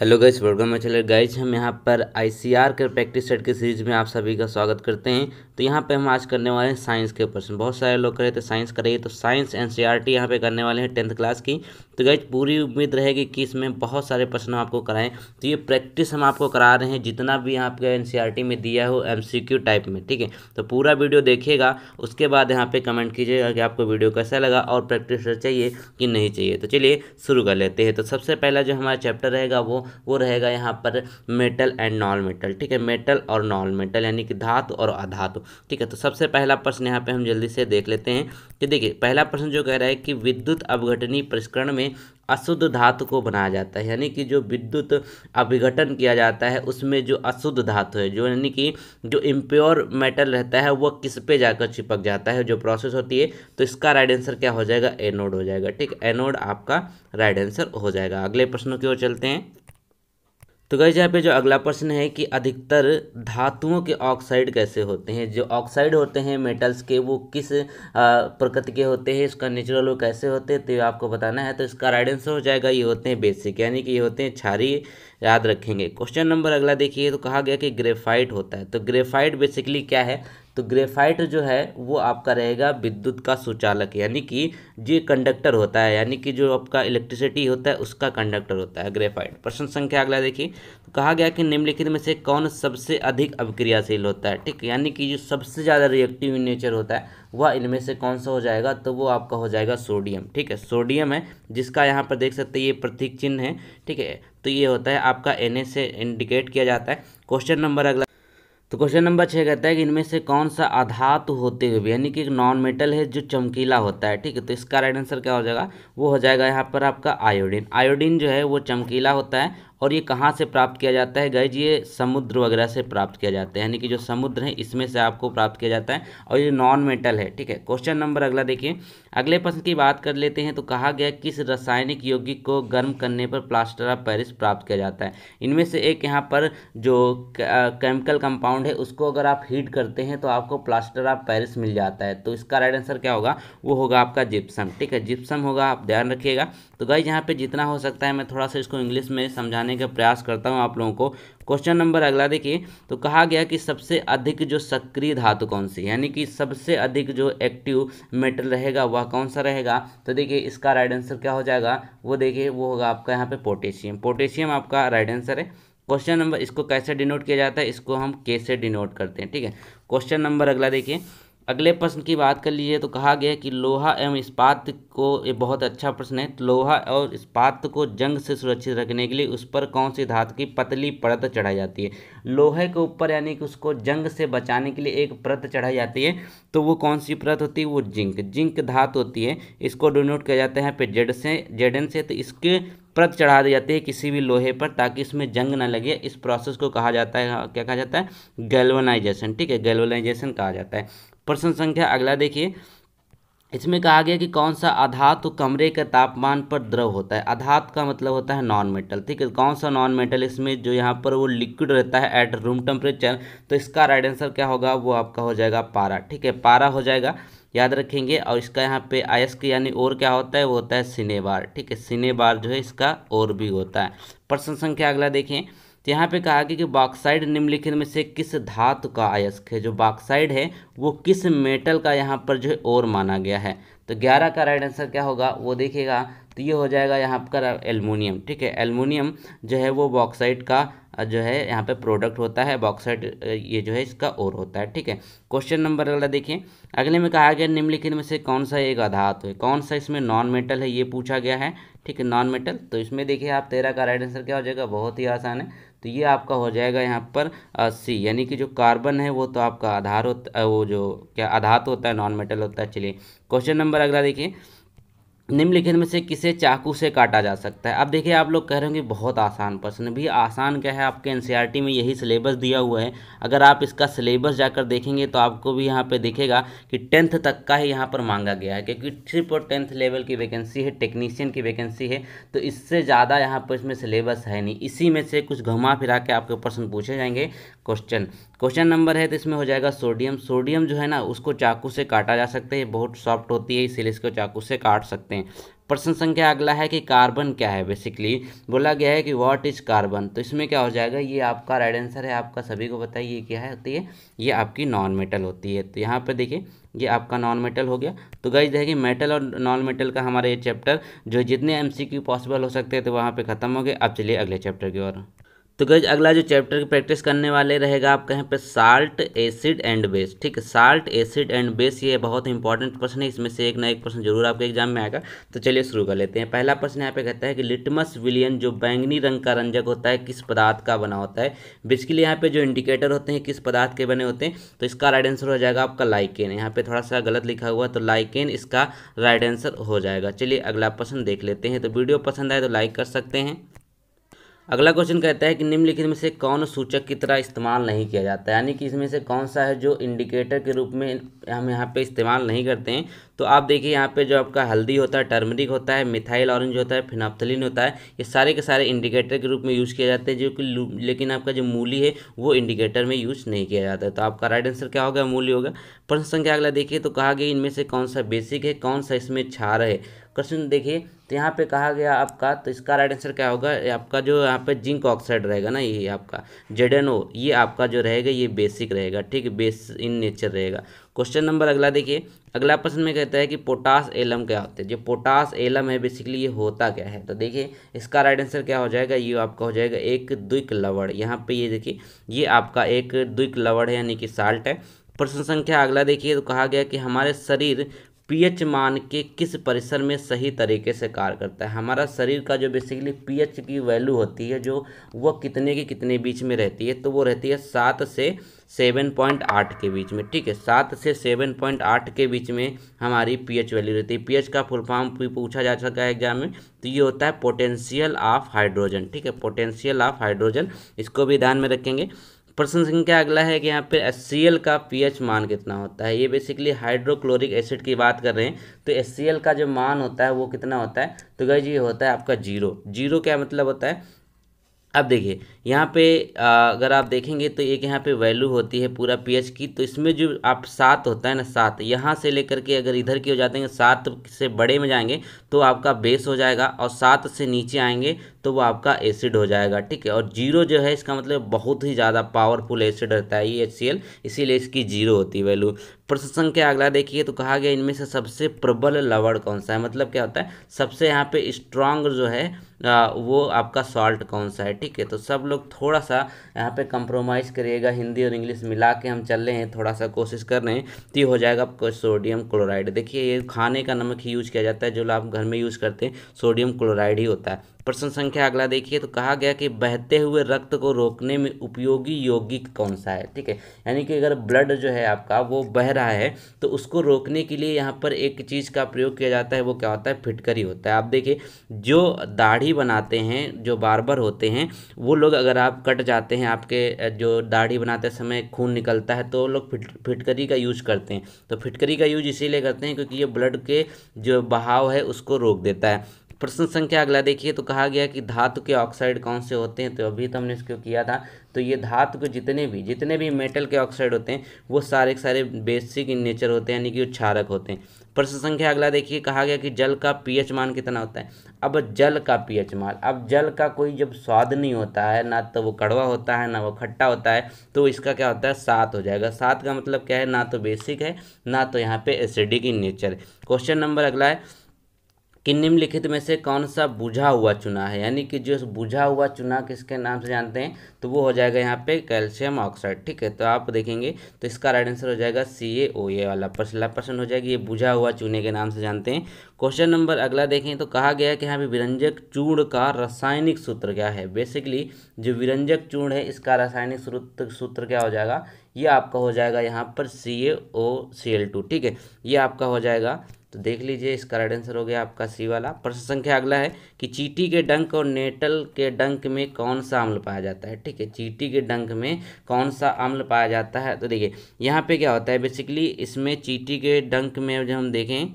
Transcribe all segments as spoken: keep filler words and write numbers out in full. Hello guys, welcome my channel. Guys हम यहाँ पर आईसीआर के प्रैक्टिस सेट की सीरीज़ में आप सभी का स्वागत करते हैं। तो यहाँ पे हम आज करने वाले हैं साइंस के प्रश्न। बहुत सारे लोग करे तो साइंस करेंगे, तो साइंस एनसीईआरटी यहाँ पे करने वाले हैं टेंथ क्लास की। तो गाइस पूरी उम्मीद रहेगी कि इसमें बहुत सारे प्रश्न आपको कराएँ। तो ये प्रैक्टिस हम आपको करा रहे हैं जितना भी आपके एनसीईआरटी में दिया हो एमसीक्यू टाइप में, ठीक है। तो पूरा वीडियो देखिएगा, उसके बाद यहाँ पर कमेंट कीजिएगा कि आपको वीडियो कैसा लगा और प्रैक्टिस चाहिए कि नहीं चाहिए। तो चलिए शुरू कर लेते हैं। तो सबसे पहला जो हमारा चैप्टर रहेगा वो वो रहेगा यहाँ पर मेटल एंड नॉन मेटल, ठीक है। मेटल और नॉन मेटल यानी कि धातु और अधातु, ठीक है। तो सबसे पहला प्रश्न यहाँ पे हम जल्दी से देख लेते हैं। कि देखिए पहला प्रश्न जो कह रहा है कि विद्युत अपघटनीय प्रसंस्करण में अशुद्ध धातु को बनाया जाता है, यानी कि जो विद्युत अपघटन किया जाता है उसमें जो अशुद्ध धातु है, जो यानी कि जो इम्प्योर मेटल रहता है वो किस पे जाकर चिपक जाता है, जो प्रोसेस होती है। तो इसका राइट आंसर क्या हो जाएगा? एनोड हो जाएगा, ठीक। एनोड आपका राइट आंसर हो जाएगा। अगले प्रश्नों की ओर चलते हैं। तो गाइस यहाँ पे जो अगला प्रश्न है कि अधिकतर धातुओं के ऑक्साइड कैसे होते हैं, जो ऑक्साइड होते हैं मेटल्स के वो किस प्रकृति के होते हैं, इसका नेचुरल वो कैसे होते हैं, तो आपको बताना है। तो इसका राइट आंसर हो जाएगा ये होते हैं बेसिक, यानी कि ये होते हैं क्षारीय, याद रखेंगे। क्वेश्चन नंबर अगला देखिए। तो कहा गया कि ग्रेफाइट होता है, तो ग्रेफाइट बेसिकली क्या है? तो ग्रेफाइट जो है वो आपका रहेगा विद्युत का सुचालक, यानी कि जो कंडक्टर होता है, यानी कि जो आपका इलेक्ट्रिसिटी होता है उसका कंडक्टर होता है ग्रेफाइट। प्रश्न संख्या अगला देखिए। तो कहा गया कि निम्नलिखित में से कौन सबसे अधिक अभिक्रियाशील होता है, ठीक, यानी कि जो सबसे ज़्यादा रिएक्टिव नेचर होता है वह इनमें से कौन सा हो जाएगा? तो वो आपका हो जाएगा सोडियम, ठीक है। सोडियम है जिसका यहाँ पर देख सकते हैं ये प्रतीक चिन्ह है, ठीक है। तो ये होता है आपका एन ए से इंडिकेट किया जाता है। क्वेश्चन नंबर अगला। तो क्वेश्चन नंबर छः कहता है कि इनमें से कौन सा अधातु होते हुए यानी कि नॉन मेटल है जो चमकीला होता है, ठीक है। तो इसका राइट आंसर क्या हो जाएगा? वो हो जाएगा यहाँ पर आपका आयोडीन। आयोडीन जो है वो चमकीला होता है और ये कहाँ से प्राप्त किया जाता है गाइज? ये समुद्र वगैरह से प्राप्त किया जाता है, यानी कि जो समुद्र है इसमें से आपको प्राप्त किया जाता है और ये नॉन मेटल है, ठीक है। क्वेश्चन नंबर अगला देखिए। अगले प्रश्न की बात कर लेते हैं। तो कहा गया किस रासायनिक यौगिक को गर्म करने पर प्लास्टर ऑफ पेरिस प्राप्त किया जाता है? इनमें से एक यहाँ पर जो केमिकल कंपाउंड है उसको अगर आप हीट करते हैं तो आपको प्लास्टर ऑफ पेरिस मिल जाता है। तो इसका राइट आंसर क्या होगा? वो होगा आपका जिप्सम, ठीक है, जिप्सम होगा, आप ध्यान रखिएगा। तो गाइज यहाँ पर जितना हो सकता है मैं थोड़ा सा इसको इंग्लिश में समझाने का प्रयास करता हूं आप लोगों को। क्वेश्चन नंबर अगला देखिए। तो कहा गया कि सबसे अधिक जो सक्रिय धातु कौन सी, यानी कि सबसे अधिक जो एक्टिव मेटल रहेगा वह कौन सा रहेगा? तो देखिए इसका राइट आंसर क्या हो जाएगा? वो देखिए वो होगा आपका यहाँ पे पोटेशियम। पोटेशियम आपका राइट आंसर है। क्वेश्चन नंबर, इसको कैसे डिनोट किया जाता है? इसको हम के से डिनोट करते हैं, ठीक है। क्वेश्चन नंबर अगला देखिए। अगले प्रश्न की बात कर लीजिए। तो कहा गया कि लोहा एवं इस्पात को, ये बहुत अच्छा प्रश्न है, लोहा और इस्पात को जंग से सुरक्षित रखने के लिए उस पर कौन सी धातु की पतली परत चढ़ाई जाती है? लोहे के ऊपर यानी कि उसको जंग से बचाने के लिए एक परत चढ़ाई जाती है, तो वो कौन सी परत होती है? वो जिंक, जिंक धातु होती है। इसको डिनोट किया जाता है यहाँ पे जेड से, जेडन से। तो इसके परत चढ़ा दी जाती है किसी भी लोहे पर ताकि इसमें जंग ना लगे। इस प्रोसेस को कहा जाता है, क्या कहा जाता है? गैल्वनाइजेशन, ठीक है, गैल्वनाइजेशन कहा जाता है। प्रश्न संख्या अगला देखिए। इसमें कहा गया कि कौन सा अधातु कमरे के तापमान पर द्रव होता है? अधातु का मतलब होता है नॉन मेटल, ठीक है। कौन सा नॉन मेटल इसमें जो यहाँ पर वो लिक्विड रहता है एट रूम टेम्परेचर? तो इसका राइट आंसर क्या होगा? वो आपका हो जाएगा पारा, ठीक है, पारा हो जाएगा, याद रखेंगे। और इसका यहाँ पे आयस्क यानी और क्या होता है? वो होता है सिनेबार, ठीक है, सिनेबार जो है इसका और भी होता है। प्रश्न संख्या अगला देखें। तो यहाँ पे कहा गया कि बॉक्साइड निम्नलिखित में से किस धातु का अयस्क है? जो बॉक्साइड है वो किस मेटल का यहाँ पर जो है और माना गया है? तो ग्यारह का राइट आंसर क्या होगा? वो देखिएगा, तो ये हो जाएगा यहाँ पर एल्युमिनियम, ठीक है। एल्युमिनियम जो है वो बॉक्साइड का जो है यहाँ पे प्रोडक्ट होता है, बॉक्साइड ये जो है इसका और होता है, ठीक है। क्वेश्चन नंबर अगला देखिए। अगले में कहा गया निम्नलिखित में से कौन सा एक अधातु है, कौन सा इसमें नॉन मेटल है, ये पूछा गया है, ठीक है, नॉन मेटल। तो इसमें देखिए आप तेरह का राइट आंसर क्या हो जाएगा? बहुत ही आसान है। तो ये आपका हो जाएगा यहाँ पर सी, यानी कि जो कार्बन है वो तो आपका आधार होता है, वो जो क्या अधातु होता है नॉन मेटल होता है। चलिए क्वेश्चन नंबर अगला देखिए। निम्नलिखित में से किसे चाकू से काटा जा सकता है? अब देखिए आप लोग कह रहे होंगे बहुत आसान प्रश्न, भी आसान क्या है, आपके एनसीईआरटी में यही सिलेबस दिया हुआ है। अगर आप इसका सिलेबस जाकर देखेंगे तो आपको भी यहाँ पे दिखेगा कि टेंथ तक का ही यहाँ पर मांगा गया है, क्योंकि सिर्फ और टेंथ लेवल की वैकेंसी है, टेक्नीशियन की वैकेंसी है। तो इससे ज़्यादा यहाँ पर इसमें सिलेबस है नहीं, इसी में से कुछ घुमा फिरा के आपके प्रश्न पूछे जाएंगे। क्वेश्चन क्वेश्चन नंबर है तो इसमें हो जाएगा सोडियम। सोडियम जो है ना उसको चाकू से काटा जा सकता है, बहुत सॉफ्ट होती है इसीलिए इसको चाकू से काट सकते हैं। प्रश्न संख्या अगला है कि कार्बन क्या है। बेसिकली बोला गया है कि व्हाट इज कार्बन, तो इसमें क्या हो जाएगा, ये आपका राइट आंसर है आपका, सभी को बताइए ये क्या है होती है, ये आपकी नॉन मेटल होती है। तो यहाँ पे देखिए ये आपका नॉन मेटल हो गया। तो गाइस देखिए मेटल और नॉन मेटल का हमारा ये चैप्टर जो जितने एमसीक्यू पॉसिबल हो सकते हैं तो वहाँ पे खत्म हो गए। अब चलिए अगले चैप्टर की ओर। तो गाइस अगला जो चैप्टर की प्रैक्टिस करने वाले रहेगा आपका यहाँ पे साल्ट एसिड एंड बेस। ठीक है, साल्ट एसिड एंड बेस ये बहुत इंपॉर्टेंट प्रश्न है, इसमें से एक ना एक प्रश्न जरूर आपके एग्जाम में आएगा। तो चलिए शुरू कर लेते हैं। पहला प्रश्न यहाँ पे कहता है कि लिटमस विलियन जो बैंगनी रंग का रंजक होता है किस पदार्थ का बना होता है। बेसिकली यहाँ पे जो इंडिकेटर होते हैं किस पदार्थ के बने होते हैं, तो इसका राइट आंसर हो जाएगा आपका लाइकेन। यहाँ पे थोड़ा सा गलत लिखा हुआ, तो लाइकेन इसका राइट आंसर हो जाएगा। चलिए अगला प्रश्न देख लेते हैं। तो वीडियो पसंद आए तो लाइक कर सकते हैं। अगला क्वेश्चन कहता है कि निम्नलिखित में से कौन सूचक की तरह इस्तेमाल नहीं किया जाता है, यानी कि इसमें से कौन सा है जो इंडिकेटर के रूप में हम यहाँ पे इस्तेमाल नहीं करते हैं। तो आप देखिए यहाँ पे जो आपका हल्दी होता है, टर्मरिक होता है, मिथाइल ऑरेंज होता है, फिनॉप्थलीन होता है, ये सारे के सारे इंडिकेटर के रूप में यूज़ किया जाते हैं, जो कि लेकिन आपका जो मूली है वो इंडिकेटर में यूज़ नहीं किया जाता है। तो आपका राइट आंसर क्या होगा, मूली होगा। प्रश्न संख्या अगला देखिए तो कहा गया इनमें से कौन सा बेसिक है, कौन सा इसमें क्षार है। क्वेश्चन देखिए तो यहाँ पे कहा गया आपका, तो इसका राइट आंसर क्या होगा, आपका जो यहाँ पे जिंक ऑक्साइड रहेगा ना, ये आपका जेडएनओ, ये आपका जो रहेगा ये बेसिक रहेगा। ठीक, बेस इन नेचर रहेगा। क्वेश्चन नंबर अगला देखिए। अगला प्रश्न में कहता है कि पोटास एलम क्या होता है। जो पोटास एलम है बेसिकली ये होता क्या है, तो देखिए इसका राइट आंसर क्या हो जाएगा, ये आपका हो जाएगा एक द्विक लवण। यहाँ पे ये देखिए ये आपका एक द्विक लवण है, यानी कि साल्ट है। प्रश्न संख्या अगला देखिए तो कहा गया कि हमारे शरीर पीएच मान के किस परिसर में सही तरीके से कार्य करता है। हमारा शरीर का जो बेसिकली पीएच की वैल्यू होती है जो वह कितने की कितने बीच में रहती है, तो वो रहती है सात से सेवन पॉइंट आठ के बीच में। ठीक है, सात से सेवन पॉइंट आठ के बीच में हमारी पीएच वैल्यू रहती है। पीएच का फुल फॉर्म पूछा जा सका है एग्जाम में, तो ये होता है पोटेंशियल ऑफ हाइड्रोजन। ठीक है, पोटेंशियल ऑफ हाइड्रोजन, इसको भी ध्यान में रखेंगे। प्रश्न संख्या अगला है कि यहाँ पे एच सी एल का पीएच मान कितना होता है। ये बेसिकली हाइड्रोक्लोरिक एसिड की बात कर रहे हैं, तो एच सी एल का जो मान होता है वो कितना होता है, तो गाइस ये होता है आपका जीरो। जीरो क्या मतलब होता है, अब देखिए यहाँ पे अगर आप देखेंगे तो एक यहाँ पे वैल्यू होती है पूरा पीएच की, तो इसमें जो आप सात होता है ना, सात यहाँ से लेकर के अगर इधर की हो जाते हैं, सात से बड़े में जाएंगे तो आपका बेस हो जाएगा, और सात से नीचे आएंगे तो वो आपका एसिड हो जाएगा। ठीक है, और जीरो जो है इसका मतलब बहुत ही ज़्यादा पावरफुल एसिड रहता है ये एच सी एल, इसीलिए इसकी जीरो होती है वैल्यू। प्रश्न संख्या अगला देखिए तो कहा गया इनमें से सबसे प्रबल लवण कौन सा है, मतलब क्या होता है सबसे यहाँ पे स्ट्रांग जो है आ, वो आपका सॉल्ट कौन सा है। ठीक है, तो सब लोग थोड़ा सा यहाँ पे कंप्रोमाइज़ करिएगा, हिंदी और इंग्लिश मिला के हम चल रहे हैं, थोड़ा सा कोशिश कर रहे हैं। तो ये हो जाएगा आपको सोडियम क्लोराइड। देखिए ये खाने का नमक ही यूज़ किया जाता है, जो आप घर में यूज़ करते हैं सोडियम क्लोराइड ही होता है। प्रश्न संख्या अगला देखिए तो कहा गया कि बहते हुए रक्त को रोकने में उपयोगी यौगिक कौन सा है। ठीक है, यानी कि अगर ब्लड जो है आपका वो बह रहा है तो उसको रोकने के लिए यहाँ पर एक चीज़ का प्रयोग किया जाता है, वो क्या होता है, फिटकरी होता है। आप देखिए जो दाढ़ी बनाते हैं, जो बार्बर होते हैं वो लोग, अगर आप कट जाते हैं आपके जो दाढ़ी बनाते समय खून निकलता है, तो लोग फिट फिटकरी का यूज करते हैं। तो फिटकरी का यूज इसीलिए करते हैं क्योंकि ये ब्लड के जो बहाव है उसको रोक देता है। प्रश्न संख्या अगला देखिए तो कहा गया कि धातु के ऑक्साइड कौन से होते हैं, तो अभी तो हमने इसको किया था। तो ये धातु के जितने भी जितने भी मेटल के ऑक्साइड होते हैं वो सारे के सारे बेसिक इन नेचर होते हैं, यानी कि वो क्षारक होते हैं। प्रश्न संख्या अगला देखिए कहा गया कि जल का पीएच मान कितना होता है। अब जल का पीएच मान, अब जल का कोई जब स्वाद नहीं होता है, ना तो वो कड़वा होता है ना वो खट्टा होता है, तो इसका क्या होता है सात हो जाएगा। सात का मतलब क्या है, ना तो बेसिक है ना तो यहाँ पे acidic in nature. Question number अगला है कि निम्नलिखित में से कौन सा बुझा हुआ चूना है, यानी कि जो बुझा हुआ चूना किसके नाम से जानते हैं, तो वो हो जाएगा यहाँ पे कैल्शियम ऑक्साइड। ठीक है, तो आप देखेंगे तो इसका राइट आंसर हो जाएगा सी ए ओ, ये वाला पहला प्रश्न हो जाएगा, ये बुझा हुआ चूने के नाम से जानते हैं। क्वेश्चन नंबर अगला देखें तो कहा गया है कि यहाँ पे विरंजक चूर्ण का रासायनिक सूत्र क्या है। बेसिकली जो विरंजक चूर्ण है इसका रासायनिक सूत्र सूत्र क्या हो जाएगा, ये आपका हो जाएगा यहाँ पर सी ए ओ सी एल टू। ठीक है, ये आपका हो जाएगा, तो देख लीजिए इसका राइट आंसर हो गया आपका सी वाला। प्रश्न संख्या अगला है कि चींटी के डंक और नेटल के डंक में कौन सा अम्ल पाया जाता है। ठीक है, चींटी के डंक में कौन सा अम्ल पाया जाता है, तो देखिए यहाँ पे क्या होता है बेसिकली इसमें चींटी के डंक में जब हम देखें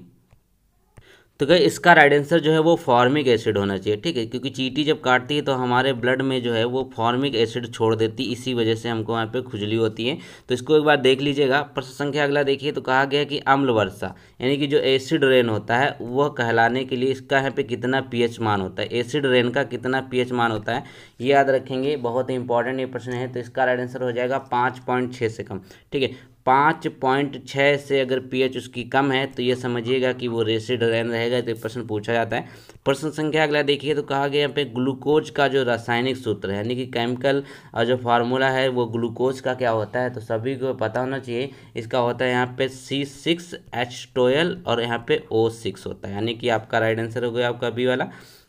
तो क्या इसका राइट आंसर जो है वो फॉर्मिक एसिड होना चाहिए। ठीक है, क्योंकि चींटी जब काटती है तो हमारे ब्लड में जो है वो फॉर्मिक एसिड छोड़ देती, इसी वजह से हमको यहाँ पे खुजली होती है। तो इसको एक बार देख लीजिएगा। प्रश्न संख्या अगला देखिए तो कहा गया कि अम्ल वर्षा यानी कि जो एसिड रेन होता है वह कहलाने के लिए इसका यहाँ पे कितना पी एच मान होता है, एसिड रेन का कितना पी एच मान होता है, ये याद रखेंगे। बहुत ही इंपॉर्टेंट ये प्रश्न है। तो इसका राइट आंसर हो जाएगा पाँच पॉइंट छः से कम। ठीक है, पाँच पॉइंट छः से अगर पीएच उसकी कम है तो ये समझिएगा कि वो एसिड रेन रहेगा। तो प्रश्न पूछा जाता है। प्रश्न संख्या अगला देखिए तो कहा गया यहाँ पे ग्लूकोज का जो रासायनिक सूत्र है यानी कि केमिकल और जो फार्मूला है वो ग्लूकोज का क्या होता है, तो सभी को पता होना चाहिए। इसका होता है यहाँ पे सी सिक्स एच ट्वेल्व और यहाँ पे ओ सिक्स होता है, यानी कि आपका राइट आंसर हो गया आपका बी वाला।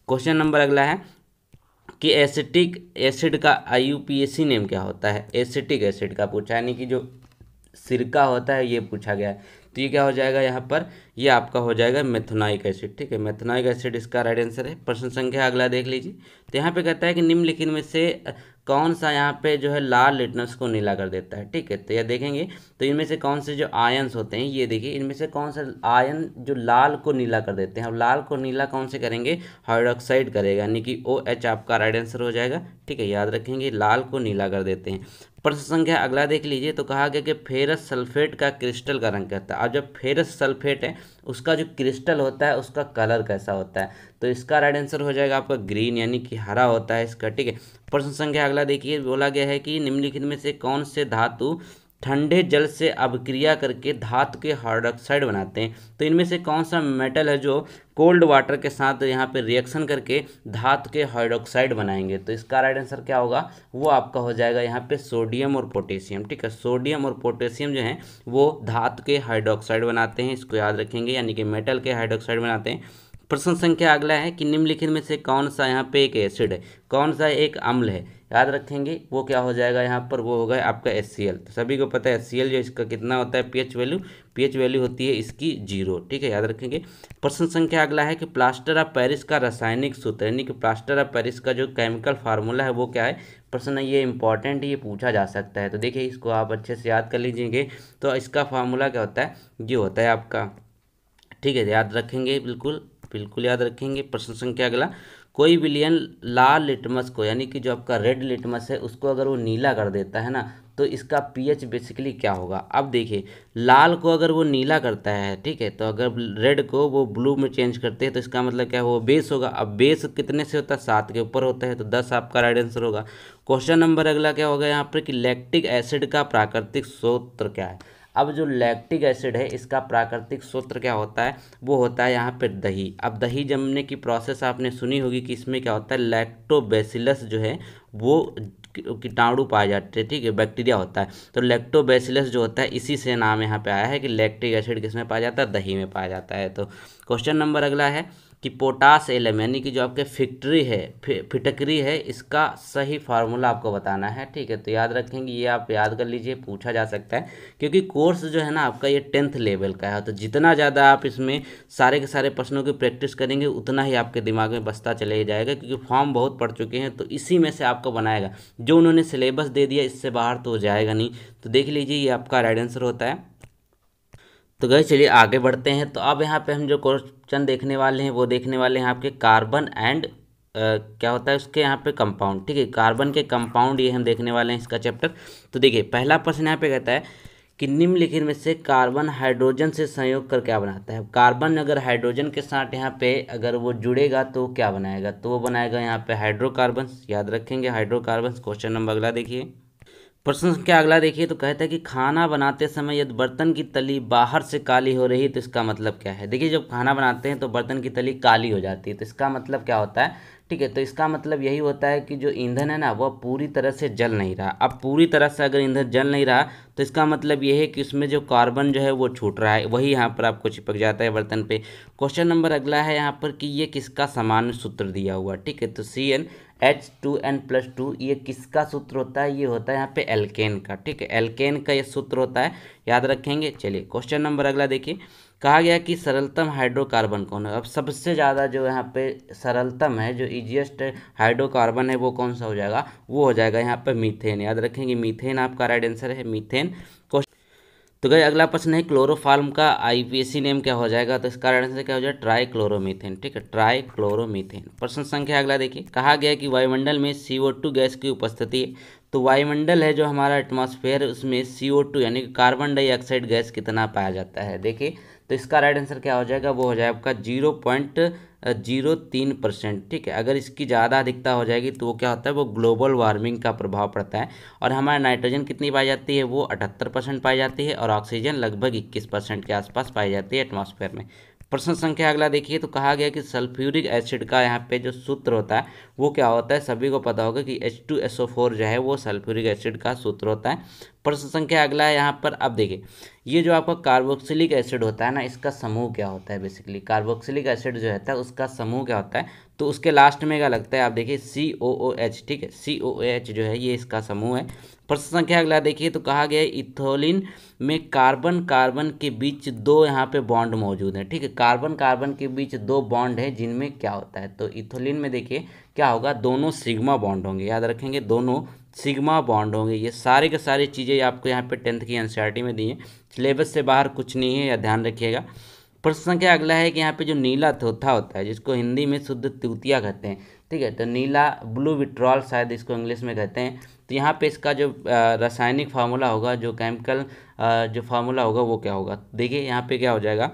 क्वेश्चन नंबर अगला है कि एसिटिक एसिड का I U P A C name क्या होता है, एसिटिक एसिड का पूछा, यानी कि जो सिरका होता है ये पूछा गया है। तो ये क्या हो जाएगा यहाँ पर, ये आपका हो जाएगा मेथनॉइक एसिड। ठीक है, मेथनॉइक एसिड इसका राइट आंसर है। प्रश्न संख्या अगला देख लीजिए तो यहाँ पे कहता है कि निम्नलिखित में से कौन सा यहाँ पे जो है लाल लिटमस को नीला कर देता है। ठीक है, तो यह देखेंगे तो इनमें से कौन से जो आयन्स होते हैं, ये देखिए इनमें से कौन सा आयन जो लाल को नीला कर देते हैं। अब लाल को नीला कौन से करेंगे, हाइड्रोक्साइड करेगा, यानी कि ओ एच आपका राइट आंसर हो जाएगा। ठीक है, याद रखेंगे लाल को नीला कर देते हैं। प्रश्न संख्या अगला देख लीजिए तो कहा गया कि फेरस सल्फेट का क्रिस्टल का रंग कहता है। अब जब फेरस सल्फेट है उसका जो क्रिस्टल होता है उसका कलर कैसा होता है, तो इसका राइट आंसर हो जाएगा आपका ग्रीन, यानी कि हरा होता है इसका। ठीक है, प्रश्न संख्या अगला देखिए बोला गया है कि निम्नलिखित में से कौन से धातु ठंडे जल से अभिक्रिया करके धातु के हाइड्रोक्साइड बनाते हैं। तो इनमें से कौन सा मेटल है जो कोल्ड वाटर के साथ यहाँ पे रिएक्शन करके धातु के हाइड्रोक्साइड बनाएंगे, तो इसका राइट आंसर क्या होगा, वो आपका हो जाएगा यहाँ पे सोडियम और पोटेशियम। ठीक है, सोडियम और पोटेशियम जो हैं वो धातु के हाइड्रोक्साइड बनाते हैं, इसको याद रखेंगे, यानी कि मेटल के हाइड्रोक्साइड बनाते हैं। प्रश्न संख्या अगला है कि निम्नलिखित में से कौन सा यहाँ पे एक एसिड है, कौन सा एक अम्ल है, याद रखेंगे वो क्या हो जाएगा यहाँ पर, वो होगा आपका एच सी एल। तो सभी को पता है एच सी एल जो इसका कितना होता है पीएच वैल्यू, पीएच वैल्यू होती है इसकी जीरो। ठीक है, याद रखेंगे। प्रश्न संख्या अगला है कि प्लास्टर ऑफ पेरिस का रासायनिक सूत्र यानी कि प्लास्टर ऑफ पेरिस का जो केमिकल फार्मूला है वो क्या है। प्रश्न ये इंपॉर्टेंट, ये पूछा जा सकता है, तो देखिए इसको आप अच्छे से याद कर लीजिएगे। तो इसका फार्मूला क्या होता है, ये होता है आपका, ठीक है याद रखेंगे, बिल्कुल बिल्कुल याद रखेंगे। प्रश्न संख्या अगला, कोई विलयन लाल लिटमस को यानी कि जो आपका रेड लिटमस है उसको अगर वो नीला कर देता है ना, तो इसका पीएच बेसिकली क्या होगा। अब देखिए लाल को अगर वो नीला करता है, ठीक है, तो अगर रेड को वो ब्लू में चेंज करते हैं तो इसका मतलब क्या है, वो बेस होगा। अब बेस कितने से होता है, सात के ऊपर होता है, तो दस आपका राइट आंसर होगा। क्वेश्चन नंबर अगला क्या होगा यहाँ पर कि लैक्टिक एसिड का प्राकृतिक सूत्र क्या है। अब जो लैक्टिक एसिड है इसका प्राकृतिक सूत्र क्या होता है, वो होता है यहाँ पे दही। अब दही जमने की प्रोसेस आपने सुनी होगी कि इसमें क्या होता है, लैक्टोबैसिलस जो है वो कीटाणु पाए जाते हैं, ठीक है, बैक्टीरिया होता है। तो लैक्टोबैसिलस जो होता है इसी से नाम यहाँ पे आया है कि लैक्टिक एसिड किसमें पाया जाता है, दही में पाया जाता है। तो क्वेश्चन नंबर अगला है कि पोटास एलम यानी कि जो आपके फिक्टरी है फिटकरी है इसका सही फार्मूला आपको बताना है। ठीक है, तो याद रखेंगे, ये आप याद कर लीजिए, पूछा जा सकता है, क्योंकि कोर्स जो है ना आपका ये टेंथ लेवल का है। तो जितना ज़्यादा आप इसमें सारे के सारे प्रश्नों की प्रैक्टिस करेंगे उतना ही आपके दिमाग में बसता चले जाएगा, क्योंकि फॉर्म बहुत पड़ चुके हैं, तो इसी में से आपको बनाएगा। जो उन्होंने सिलेबस दे दिया इससे बाहर तो हो जाएगा नहीं। तो देख लीजिए ये आपका राइट आंसर होता है। तो गए चलिए आगे बढ़ते हैं। तो अब यहाँ पे हम जो क्वेश्चन देखने वाले हैं वो देखने वाले हैं आपके कार्बन एंड क्या होता है उसके यहाँ पे कंपाउंड। ठीक है, कार्बन के कंपाउंड ये हम देखने वाले हैं इसका चैप्टर। तो देखिए पहला प्रश्न यहाँ पे कहता है कि निम्नलिखित में से कार्बन हाइड्रोजन से संयोग कर क्या बनाता है। कार्बन अगर हाइड्रोजन के साथ यहाँ पे अगर वो जुड़ेगा तो क्या बनाएगा, तो वो बनाएगा यहाँ पे हाइड्रोकार्बन, याद रखेंगे हाइड्रोकार्बन। क्वेश्चन नंबर अगला देखिए, प्रश्न संख्या अगला देखिए तो कहता है कि खाना बनाते समय यदि बर्तन की तली बाहर से काली हो रही है तो इसका मतलब क्या है। देखिए जब खाना बनाते हैं तो बर्तन की तली काली हो जाती है, तो इसका मतलब क्या होता है, ठीक है, तो इसका मतलब यही होता है कि जो ईंधन है ना वह पूरी तरह से जल नहीं रहा। अब पूरी तरह से अगर ईंधन जल नहीं रहा तो इसका मतलब यह है कि उसमें जो कार्बन जो है वो छूट रहा है, वही यहाँ पर आपको चिपक जाता है बर्तन पे। क्वेश्चन नंबर अगला है यहाँ पर कि ये किसका सामान्य सूत्र दिया हुआ, ठीक है, तो C N H two N plus two ये किसका सूत्र होता है, ये होता है यहाँ पे एल्केन का। ठीक है, एल्केन का ये सूत्र होता है, याद रखेंगे। चलिए क्वेश्चन नंबर अगला देखिए, कहा गया कि सरलतम हाइड्रोकार्बन कौन है। अब सबसे ज़्यादा जो यहाँ पे सरलतम है, जो इजीएस्ट हाइड्रोकार्बन है, वो कौन सा हो जाएगा, वो हो जाएगा यहाँ पे मीथेन, याद रखेंगे मीथेन आपका राइट आंसर है, मीथेन। तो गई अगला प्रश्न है क्लोरोफार्म का आईपीएसी नेम क्या हो जाएगा, तो इसका राइट आंसर क्या हो जाएगा ट्राईक्लोरोमीथेन। ठीक है, ट्राईक्लोरोमीथेन। प्रश्न संख्या अगला देखिए, कहा गया कि वायुमंडल में सी ओ टू गैस की उपस्थिति है, तो वायुमंडल है जो हमारा एटमॉस्फेयर, उसमें सी ओ टू यानी कि कार्बन डाइऑक्साइड गैस कितना पाया जाता है। देखिए तो इसका राइट आंसर क्या हो जाएगा, वो हो जाएगा आपका जीरो पॉइंट जीरो तीन परसेंट। ठीक है, अगर इसकी ज़्यादा अधिकता हो जाएगी तो वो क्या होता है, वो ग्लोबल वार्मिंग का प्रभाव पड़ता है। और हमारा नाइट्रोजन कितनी पाई जाती है, वो अठहत्तर परसेंट पाई जाती है, और ऑक्सीजन लगभग इक्कीस परसेंट के आसपास पाई जाती है एटमॉस्फेयर में। प्रश्न संख्या अगला देखिए, तो कहा गया कि सल्फ्यूरिक एसिड का यहाँ पे जो सूत्र होता है वो क्या होता है, सभी को पता होगा कि H two S O four जो है वो सल्फ्यूरिक एसिड का सूत्र होता है। प्रश्न संख्या अगला है यहाँ पर, अब देखिए ये जो आपका कार्बोक्सिलिक एसिड होता है ना, इसका समूह क्या होता है, बेसिकली कार्बोक्सिलिक एसिड जो होता है उसका समूह क्या होता है, तो उसके लास्ट में क्या लगता है आप देखिए सी ओ ओ एच। ठीक है, सी ओ ओ एच जो है ये इसका समूह है। प्रश्न संख्या अगला देखिए, तो कहा गया है इथोलिन में कार्बन कार्बन के बीच दो यहाँ पे बॉन्ड मौजूद हैं। ठीक है, कार्बन कार्बन के बीच दो बॉन्ड हैं जिनमें क्या होता है, तो इथोलिन में देखिए क्या होगा, दोनों सिग्मा बॉन्ड होंगे, याद रखेंगे दोनों सिग्मा बॉन्ड होंगे। ये सारे के सारी चीज़ें आपको यहाँ पे टेंथ की एनसीईआरटी में दी हैं, सिलेबस से बाहर कुछ नहीं है, या ध्यान रखिएगा। प्रश्न संख्या अगला है कि यहाँ पे जो नीला तोता होता है जिसको हिंदी में शुद्ध तूतिया कहते हैं, ठीक है, तो नीला ब्लू विट्रॉल शायद इसको इंग्लिश में कहते हैं, तो यहाँ पे इसका जो रासायनिक फार्मूला होगा, जो केमिकल जो फार्मूला होगा वो क्या होगा, देखिए यहाँ पे क्या हो जाएगा,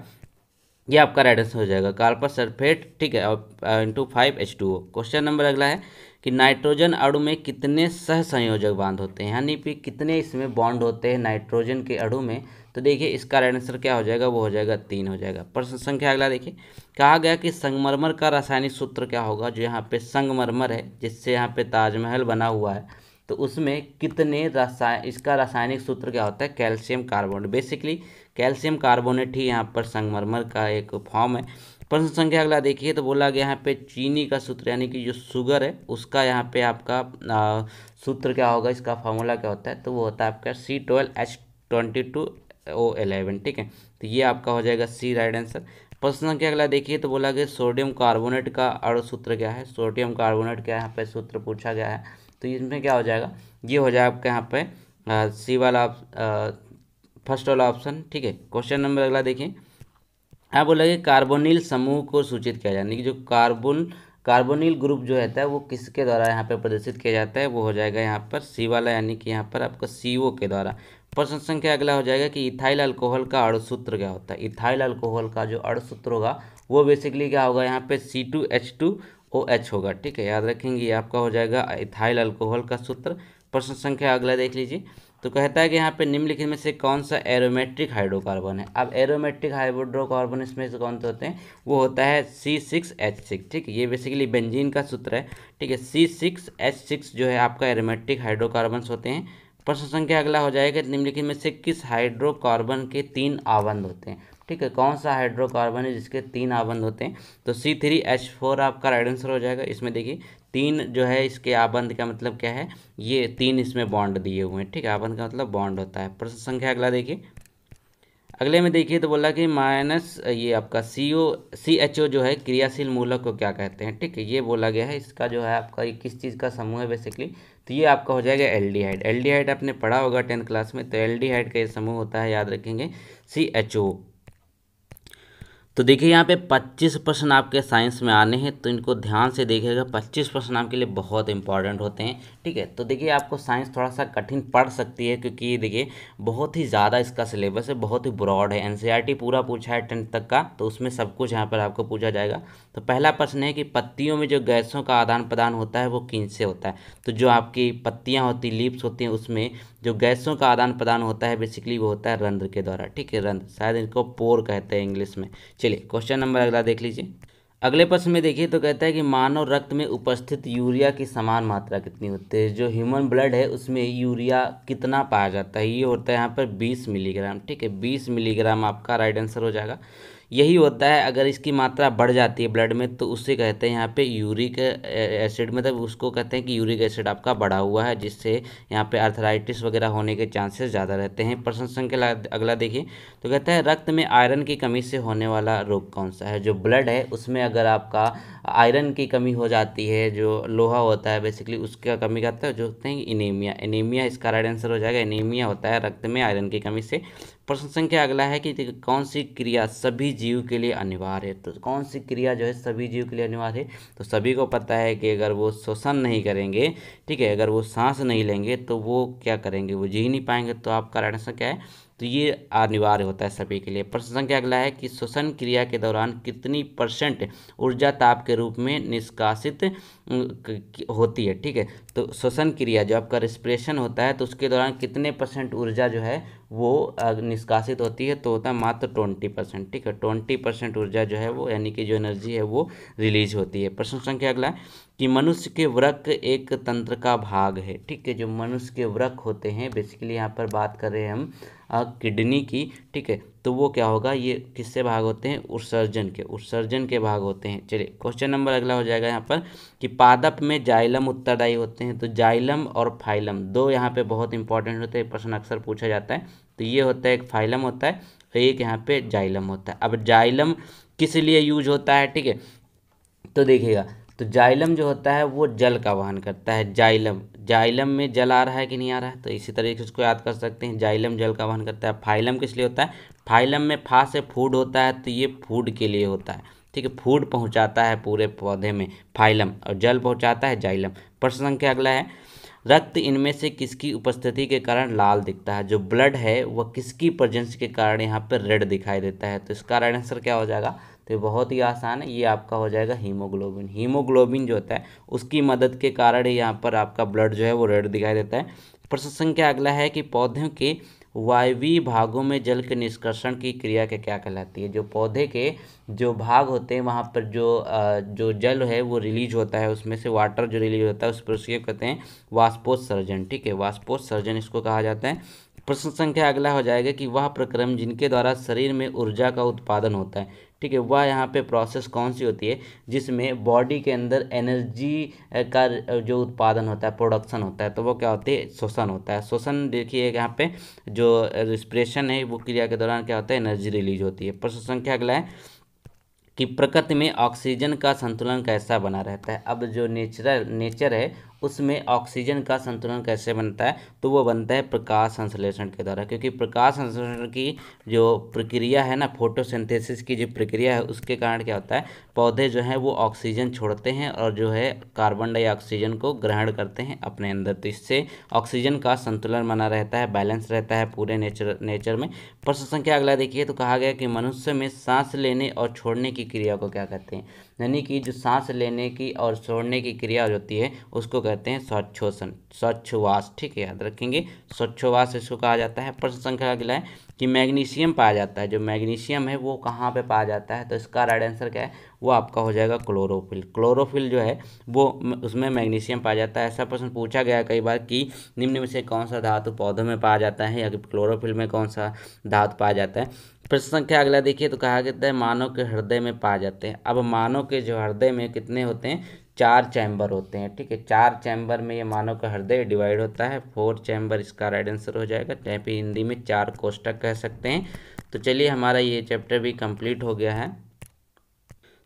ये आपका राइट आंसर हो जाएगा कार्बन सल्फेट। ठीक है, और into five H two O. Question number अगला है कि नाइट्रोजन अणु में कितने सहसंयोजक बांध होते हैं, यानी कि कितने इसमें बॉन्ड होते हैं नाइट्रोजन के अणु में, तो देखिए इसका राइट आंसर क्या हो जाएगा, वो हो जाएगा तीन हो जाएगा। प्रश्न संख्या अगला देखिए, कहा गया कि संगमरमर का रासायनिक सूत्र क्या होगा, जो यहाँ पे संगमरमर है जिससे यहाँ पे ताजमहल बना हुआ है, तो उसमें कितने रासायन, इसका रासायनिक सूत्र क्या होता है, calcium carbonate. Basically calcium carbonate ही यहाँ पर संगमरमर का एक फॉर्म है। प्रश्न संख्या अगला देखिए, तो बोला गया यहाँ पे चीनी का सूत्र यानी कि जो शुगर है उसका यहाँ पे आपका आ, सूत्र क्या होगा, इसका फार्मूला क्या होता है, तो वो होता है आपका C twelve H twenty two O eleven. ठीक है, तो ये आपका हो जाएगा सी राइट आंसर। प्रश्न संख्या अगला देखिए, तो बोला गया सोडियम कार्बोनेट का अणु सूत्र क्या है, सोडियम कार्बोनेट का यहाँ पे सूत्र पूछा गया है, तो इसमें क्या हो जाएगा, ये हो जाएगा आपका यहाँ पे सी वाला फर्स्ट वाला ऑप्शन। ठीक है, क्वेश्चन नंबर अगला देखिए, आप बोलेंगे कार्बोनिल समूह को सूचित किया जाए, यानी कि जो कार्बन कार्बोनिल ग्रुप जो रहता है वो किसके द्वारा यहाँ पे प्रदर्शित किया जाता है, वो हो जाएगा यहाँ पर सी वाला, यानी कि यहाँ पर आपका सी ओ के द्वारा। प्रश्न संख्या अगला हो जाएगा कि इथाइल अल्कोहल का अणुसूत्र क्या होता है, इथाइल अल्कोहल का जो अणुसूत्र होगा वो बेसिकली क्या होगा, यहाँ पे C two H two O H होगा। ठीक है, याद रखेंगे ये आपका हो जाएगा इथाइल अल्कोहल का सूत्र। प्रश्न संख्या अगला देख लीजिए, तो कहता है कि यहाँ पे निम्नलिखित में से कौन सा एरोमेट्रिक हाइड्रोकार्बन है। अब एरोमेट्रिक हाइड्रोकार्बन इसमें से कौन से होते हैं, वो होता है सी सिक्स एच सिक्स। ठीक है, ये बेसिकली बेंजीन का सूत्र है। ठीक है, सी सिक्स एच सिक्स जो है आपका एरोमेट्रिक हाइड्रोकार्बन होते हैं। प्रश्न संख्या अगला हो जाएगा, निम्नलिखित में से किस हाइड्रोकार्बन के तीन आबंध होते हैं। ठीक है, कौन सा हाइड्रोकार्बन है जिसके तीन आबंध होते हैं, तो सी थ्री एच फोर आपका राइट आंसर हो जाएगा। इसमें देखिए तीन जो है इसके आबंध का मतलब क्या है, ये तीन इसमें बॉन्ड दिए हुए हैं। ठीक है, आबंध का मतलब बॉन्ड होता है। प्रश्न संख्या अगला देखिए, अगले में देखिए, तो बोला कि माइनस ये आपका सी ओ सी एच ओ जो है क्रियाशील मूलक को क्या कहते हैं। ठीक है, ये बोला गया है, इसका जो है आपका ये किस चीज़ का समूह है बेसिकली, तो ये आपका हो जाएगा एल्डिहाइड। एल्डिहाइड आपने पढ़ा होगा टेंथ क्लास में, तो एल्डिहाइड का ये समूह होता है, याद रखेंगे सी एच ओ। तो देखिए यहाँ पे पच्चीस प्रश्न आपके साइंस में आने हैं, तो इनको ध्यान से देखिएगा, पच्चीस प्रश्न आपके लिए बहुत इंपॉर्टेंट होते हैं। ठीक है, तो देखिए आपको साइंस थोड़ा सा कठिन पड़ सकती है, क्योंकि देखिए बहुत ही ज़्यादा इसका सिलेबस है, बहुत ही ब्रॉड है, एनसीईआरटी पूरा पूछा है टेंथ तक का, तो उसमें सब कुछ यहाँ पर आपको पूछा जाएगा। तो पहला प्रश्न है कि पत्तियों में जो गैसों का आदान प्रदान होता है वो किनसे होता है, तो जो आपकी पत्तियाँ होती, लीव्स होती हैं, उसमें जो गैसों का आदान प्रदान होता है बेसिकली वो होता है रंध्र के द्वारा। ठीक है, रंध्र, शायद इनको पोर कहते हैं इंग्लिश में। चलिए क्वेश्चन नंबर अगला देख लीजिए, अगले प्रश्न में देखिए, तो कहता है कि मानव रक्त में उपस्थित यूरिया की समान मात्रा कितनी होती है, जो ह्यूमन ब्लड है उसमें यूरिया कितना पाया जाता है, ये होता है यहाँ पर बीस मिलीग्राम। ठीक है, बीस मिलीग्राम आपका राइट आंसर हो जाएगा। यही होता है, अगर इसकी मात्रा बढ़ जाती है ब्लड में तो उसे कहते हैं यहाँ पे यूरिक एसिड, मतलब उसको कहते हैं कि यूरिक एसिड आपका बढ़ा हुआ है, जिससे यहाँ पे आर्थराइटिस वगैरह होने के चांसेस ज़्यादा रहते हैं। प्रश्न संख्या अगला देखिए, तो कहता है रक्त में आयरन की कमी से होने वाला रोग कौन सा है, जो ब्लड है उसमें अगर आपका आयरन की कमी हो जाती है, जो लोहा होता है बेसिकली उसका कमी करता है, जो होते हैं एनीमिया, एनीमिया इसका राइट आंसर हो जाएगा, एनीमिया होता है रक्त में आयरन की कमी से। प्रश्न संख्या अगला है कि कौन सी क्रिया सभी जीव के लिए अनिवार्य है। तो कौन सी क्रिया जो है सभी जीव के लिए अनिवार्य है, तो सभी को पता है कि अगर वो श्वसन नहीं करेंगे, ठीक है, अगर वो सांस नहीं लेंगे तो वो क्या करेंगे, वो जी नहीं पाएंगे। तो आपका राइट आंसर क्या है, तो ये अनिवार्य होता है सभी के लिए। प्रश्न संख्या अगला है कि श्वसन क्रिया के दौरान कितनी परसेंट ऊर्जा ताप के रूप में निष्कासित होती है, ठीक है। तो श्वसन क्रिया जो आपका रेस्पिरेशन होता है तो उसके दौरान कितने परसेंट ऊर्जा जो है वो निष्कासित होती है, तो होता है मात्र ट्वेंटी परसेंट, ठीक है। ट्वेंटी परसेंट ऊर्जा जो है वो यानी कि जो एनर्जी है वो रिलीज होती है। प्रश्न संख्या अगला है कि मनुष्य के वृक्क एक तंत्र का भाग है, ठीक है। जो मनुष्य के वृक्क होते हैं, बेसिकली यहाँ पर बात कर रहे हैं हम किडनी की, ठीक है, तो वो क्या होगा, ये किससे भाग होते हैं, उत्सर्जन के, उत्सर्जन के भाग होते हैं। चलिए क्वेश्चन नंबर अगला हो जाएगा यहाँ पर कि पादप में जाइलम उत्तरदायी होते हैं। तो जाइलम और फाइलम दो यहाँ पे बहुत इंपॉर्टेंट होते हैं, प्रश्न अक्सर पूछा जाता है। तो ये होता है एक फाइलम होता है और एक यहाँ पे जाइलम होता है। अब जाइलम किस लिए यूज होता है, ठीक है, तो देखिएगा, तो जाइलम जो होता है वो जल का वहन करता है। जाइलम जाइलम में जल आ रहा है कि नहीं आ रहा है, तो इसी तरीके से उसको याद कर सकते हैं, जाइलम जल का वहन करता है। फाइलम किस लिए होता है, फाइलम में फा से फूड होता है, तो ये फूड के लिए होता है, ठीक है, फूड पहुंचाता है पूरे पौधे में फाइलम, और जल पहुंचाता है जाइलम। प्रश्न संख्या अगला है रक्त इनमें से किसकी उपस्थिति के कारण लाल दिखता है। जो ब्लड है वह किसकी प्रेजेंस के कारण यहाँ पर रेड दिखाई देता है, तो इसका राइट आंसर क्या हो जाएगा, तो बहुत ही आसान है, ये आपका हो जाएगा हीमोग्लोबिन। हीमोग्लोबिन जो होता है उसकी मदद के कारण यहाँ पर आपका ब्लड जो है वो रेड दिखाई देता है। प्रश्न संख्या अगला है कि पौधों के वायवीय भागों में जल के निष्कर्षण की क्रिया के क्या कहलाती है। जो पौधे के जो भाग होते हैं वहाँ पर जो जो जल है वो रिलीज होता है, उसमें से वाटर जो रिलीज होता है उस पर उसको कहते हैं वाष्पोत्सर्जन, ठीक है, वाष्पोत्सर्जन इसको कहा जाता है। प्रश्न संख्या अगला हो जाएगा कि वह प्रक्रम जिनके द्वारा शरीर में ऊर्जा का उत्पादन होता है, ठीक है, वह यहाँ पे प्रोसेस कौन सी होती है जिसमें बॉडी के अंदर एनर्जी का जो उत्पादन होता है, प्रोडक्शन होता है, तो वो क्या होती है, श्वसन होता है। श्वसन देखिए यहाँ पे जो रिस्पिरेशन है वो क्रिया के दौरान क्या होता है, एनर्जी रिलीज होती है। प्रश्न संख्या अगला है कि प्रकृति में ऑक्सीजन का संतुलन कैसा बना रहता है। अब जो नेचुरल नेचर है उसमें ऑक्सीजन का संतुलन कैसे बनता है, तो वो बनता है प्रकाश संश्लेषण के द्वारा, क्योंकि प्रकाश संश्लेषण की जो प्रक्रिया है ना, फोटोसिंथेसिस की जो प्रक्रिया है, उसके कारण क्या होता है, पौधे जो हैं वो ऑक्सीजन छोड़ते हैं और जो है कार्बन डाइऑक्सीजन को ग्रहण करते हैं अपने अंदर, तो इससे ऑक्सीजन का संतुलन बना रहता है, बैलेंस रहता है पूरे नेचर नेचर में। प्रश्न संख्या अगला देखिए तो कहा गया कि मनुष्य में सांस लेने और छोड़ने की क्रिया को क्या कहते हैं, यानी कि जो सांस लेने की और छोड़ने की क्रिया होती है उसको कहते हैं स्वच्छोसन, स्वच्छवास, ठीक है, याद रखेंगे, स्वच्छवास इसको कहा जाता है। प्रश्न संख्या अगला है कि मैग्नीशियम पाया जाता है। जो मैग्नीशियम है वो कहाँ पे पाया जाता है, तो इसका राइट आंसर क्या है, वो आपका हो जाएगा क्लोरोफिल। क्लोरोफिल जो है वो उसमें मैग्नीशियम पाया जाता है। ऐसा प्रश्न पूछा गया कई बार कि निम्न में से कौन सा धातु पौधों में पाया जाता है, या क्लोरोफिल में कौन सा धातु पाया जाता है। प्रश्न संख्या अगला देखिए तो कहा गया है मानव के हृदय में पाए जाते हैं। अब मानव के जो हृदय में कितने होते हैं, चार चैम्बर होते हैं, ठीक है, चार चैम्बर में ये मानव का हृदय डिवाइड होता है, फोर चैम्बर इसका राइट आंसर हो जाएगा, चाहे भी हिंदी में चार कोष्ठक कह सकते हैं। तो चलिए हमारा ये चैप्टर भी कंप्लीट हो गया है।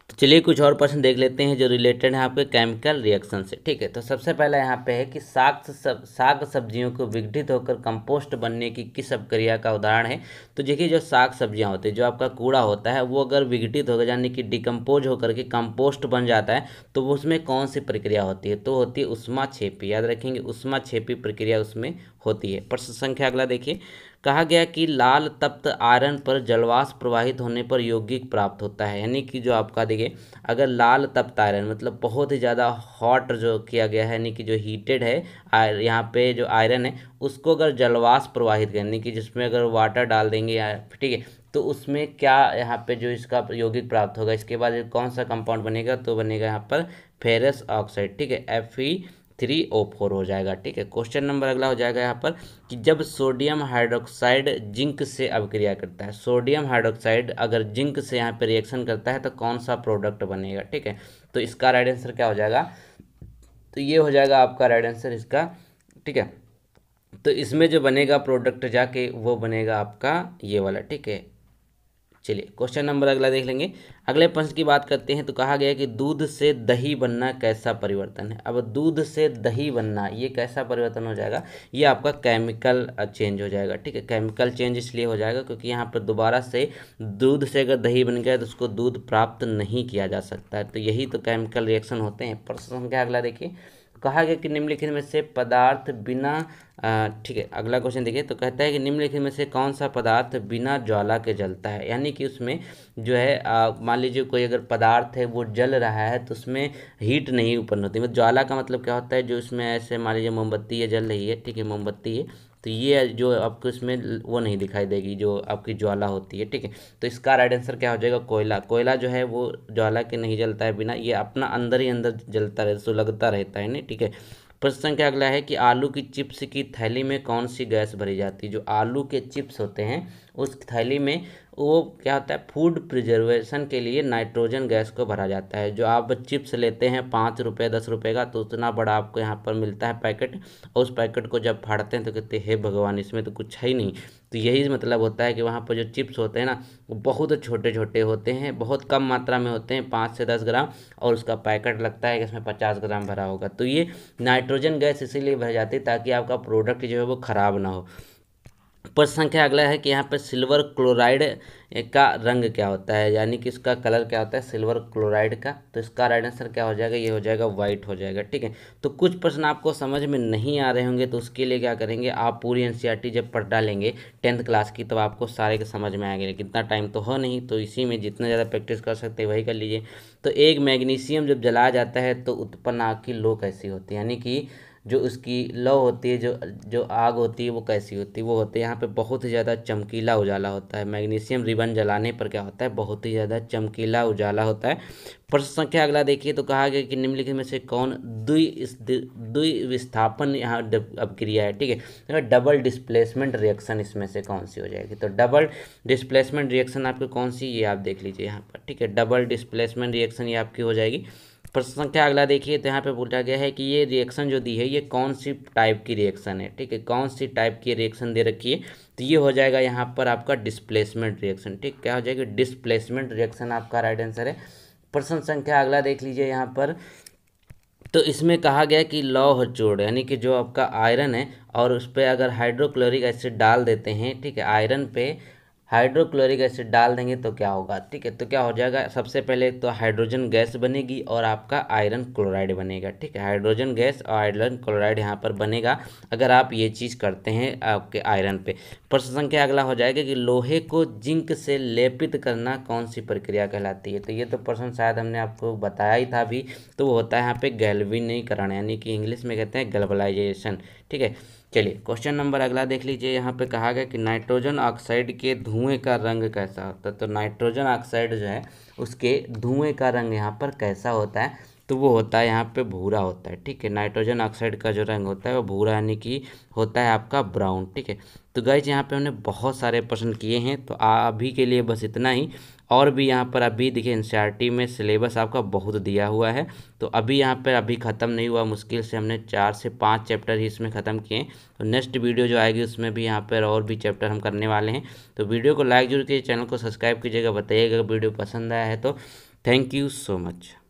तो चलिए कुछ और प्रश्न देख लेते हैं जो रिलेटेड है आपके केमिकल रिएक्शन से, ठीक है। तो सबसे पहला यहाँ पे है कि साग सब साग सब्जियों को विघटित होकर कंपोस्ट बनने की किस अपक्रिया का उदाहरण है। तो देखिए जो साग सब्जियाँ होती है, जो आपका कूड़ा होता है, वो अगर विघटित होकर यानी कि डिकम्पोज होकर के कंपोस्ट बन जाता है, तो वो उसमें कौन सी प्रक्रिया होती है, तो होती है उष्मा छेपी, याद रखेंगे, उष्मा छेपी प्रक्रिया उसमें होती है। प्रश्न संख्या अगला देखिए कहा गया कि लाल तप्त आयरन पर जलवाष्प प्रवाहित होने पर यौगिक प्राप्त होता है। यानी कि जो आपका देखिए अगर लाल तप्त आयरन मतलब बहुत ही ज़्यादा हॉट जो किया गया है, यानी कि जो हीटेड है यहाँ पे जो आयरन है, उसको अगर जलवाष्प प्रवाहित करने की जिसमें अगर वाटर डाल देंगे या ठीक है, तो उसमें क्या यहाँ पे जो इसका यौगिक प्राप्त होगा, इसके बाद कौन सा कंपाउंड बनेगा, तो बनेगा यहाँ पर फेरस ऑक्साइड, ठीक है, F E three O four हो जाएगा, ठीक है। क्वेश्चन नंबर अगला हो जाएगा यहाँ पर कि जब सोडियम हाइड्रोक्साइड जिंक से अभिक्रिया करता है, सोडियम हाइड्रोक्साइड अगर जिंक से यहाँ पर रिएक्शन करता है तो कौन सा प्रोडक्ट बनेगा, ठीक है, तो इसका राइट आंसर क्या हो जाएगा, तो ये हो जाएगा आपका राइट आंसर इसका, ठीक है। तो इसमें जो बनेगा प्रोडक्ट जाके वो बनेगा आपका ये वाला, ठीक है, चलिए क्वेश्चन नंबर अगला देख लेंगे। अगले प्रश्न की बात करते हैं तो कहा गया कि दूध से दही बनना कैसा परिवर्तन है। अब दूध से दही बनना ये कैसा परिवर्तन हो जाएगा, ये आपका केमिकल चेंज हो जाएगा। ठीक है, केमिकल चेंज इसलिए हो जाएगा क्योंकि यहाँ पर दोबारा से दूध से अगर दही बन गया तो उसको दूध प्राप्त नहीं किया जा सकता है, तो यही तो केमिकल रिएक्शन होते हैं। प्रश्न संख्या अगला देखिए, कहा गया कि निम्नलिखित में से पदार्थ बिना ठीक है अगला क्वेश्चन देखिए तो कहता है कि निम्नलिखित में से कौन सा पदार्थ बिना ज्वाला के जलता है। यानी कि उसमें जो है मान लीजिए कोई अगर पदार्थ है वो जल रहा है तो उसमें हीट नहीं उत्पन्न होती। मतलब ज्वाला का मतलब क्या होता है, जो इसमें ऐसे मान लीजिए मोमबत्ती है जल रही है, ठीक है मोमबत्ती है, तो ये जो आपको इसमें वो नहीं दिखाई देगी जो आपकी ज्वाला होती है। ठीक है, तो इसका राइट आंसर क्या हो जाएगा, कोयला। कोयला जो है वो ज्वाला के नहीं जलता है बिना, ये अपना अंदर ही अंदर जलता रहता सुलगता रहता है ना। ठीक है, प्रश्न संख्या अगला है कि आलू की चिप्स की थैली में कौन सी गैस भरी जाती है। जो आलू के चिप्स होते हैं उस थैली में वो क्या होता है, फूड प्रिजर्वेशन के लिए नाइट्रोजन गैस को भरा जाता है। जो आप चिप्स लेते हैं पाँच रुपये दस रुपये का, तो उतना बड़ा आपको यहाँ पर मिलता है पैकेट, और उस पैकेट को जब फाड़ते हैं तो कहते हैं हे भगवान इसमें तो कुछ है ही नहीं। तो यही मतलब होता है कि वहाँ पर जो चिप्स होते हैं ना वो बहुत छोटे छोटे होते हैं, बहुत कम मात्रा में होते हैं, पाँच से दस ग्राम, और उसका पैकेट लगता है कि इसमें पचास ग्राम भरा होगा। तो ये नाइट्रोजन गैस इसीलिए भरी जाती है ताकि आपका प्रोडक्ट जो है वो ख़राब ना हो। प्रश्न संख्या अगला है कि यहाँ पर सिल्वर क्लोराइड का रंग क्या होता है, यानी कि इसका कलर क्या होता है सिल्वर क्लोराइड का। तो इसका राइट आंसर क्या हो जाएगा, ये हो जाएगा वाइट हो जाएगा। ठीक है, तो कुछ प्रश्न आपको समझ में नहीं आ रहे होंगे तो उसके लिए क्या करेंगे, आप पूरी एनसीईआरटी जब पढ़ डालेंगे टेंथ क्लास की तब आपको सारे के समझ में आएंगे। कितना टाइम तो हो नहीं, तो इसी में जितना ज़्यादा प्रैक्टिस कर सकते वही कर लीजिए। तो एक मैग्नीशियम जब जलाया जाता है तो उत्पन्न आग की लौ कैसी होती है, यानी कि जो उसकी लौ होती है, जो जो आग होती है वो कैसी होती है, वो होती है यहाँ पे बहुत ही ज़्यादा चमकीला उजाला होता है। मैग्नीशियम रिबन जलाने पर क्या होता है, बहुत ही ज़्यादा चमकीला उजाला होता है। प्रश्न संख्या अगला देखिए तो कहा गया कि निम्नलिखित में से कौन द्वि द्विविस्थापन यहाँ अपक्रिया है। ठीक है, डबल डिस्प्लेसमेंट रिएक्शन इसमें से कौन सी हो जाएगी। तो डबल डिस्प्लेसमेंट रिएक्शन आपकी कौन सी, ये आप देख लीजिए यहाँ पर। ठीक है, डबल डिस्प्लेसमेंट रिएक्शन ये आपकी हो जाएगी। प्रश्न संख्या अगला देखिए तो यहाँ पे पूछा गया है कि ये रिएक्शन जो दी है ये कौन सी टाइप की रिएक्शन है। ठीक है, कौन सी टाइप की रिएक्शन दे रखी है, तो ये हो जाएगा यहाँ पर आपका डिस्प्लेसमेंट रिएक्शन। ठीक, क्या हो जाएगी, डिस्प्लेसमेंट रिएक्शन आपका राइट आंसर है। प्रश्न संख्या अगला देख लीजिए यहाँ पर, तो इसमें कहा गया कि लौह जोड़ यानी कि जो आपका आयरन है और उस पर अगर हाइड्रोक्लोरिक एसिड डाल देते हैं, ठीक है आयरन पे हाइड्रोक्लोरिक एसिड डाल देंगे तो क्या होगा। ठीक है, तो क्या हो जाएगा, सबसे पहले तो हाइड्रोजन गैस बनेगी और आपका आयरन क्लोराइड बनेगा। ठीक है, हाइड्रोजन गैस और आयरन क्लोराइड यहाँ पर बनेगा अगर आप ये चीज़ करते हैं आपके आयरन पे। प्रश्न संख्या अगला हो जाएगा कि लोहे को जिंक से लेपित करना कौन सी प्रक्रिया कहलाती है। तो ये तो प्रश्न शायद हमने आपको बताया ही था अभी, तो वो होता है यहाँ पे गैल्वेनाइजेशन, यानी कि इंग्लिश में कहते हैं गैल्वनाइजेशन। ठीक है, चलिए क्वेश्चन नंबर अगला देख लीजिए। यहाँ पे कहा गया कि नाइट्रोजन ऑक्साइड के धुएं का रंग कैसा होता है। तो नाइट्रोजन ऑक्साइड जो है उसके धुएं का रंग यहाँ पर कैसा होता है, तो वो होता है यहाँ पे भूरा होता है। ठीक है, नाइट्रोजन ऑक्साइड का जो रंग होता है वो भूरा यानी कि होता है आपका ब्राउन। ठीक है, तो गाइज यहाँ पे हमने बहुत सारे प्रश्न किए हैं, तो अभी के लिए बस इतना ही। और भी यहाँ पर अभी देखिए एनसीईआरटी में सिलेबस आपका बहुत दिया हुआ है, तो अभी यहाँ पर अभी ख़त्म नहीं हुआ, मुश्किल से हमने चार से पाँच चैप्टर ही इसमें ख़त्म किए। तो नेक्स्ट वीडियो जो आएगी उसमें भी यहाँ पर और भी चैप्टर हम करने वाले हैं। तो वीडियो को लाइक जरूर कीजिए, चैनल को सब्सक्राइब कीजिएगा, बताइएगा वीडियो पसंद आया है। तो थैंक यू सो मच।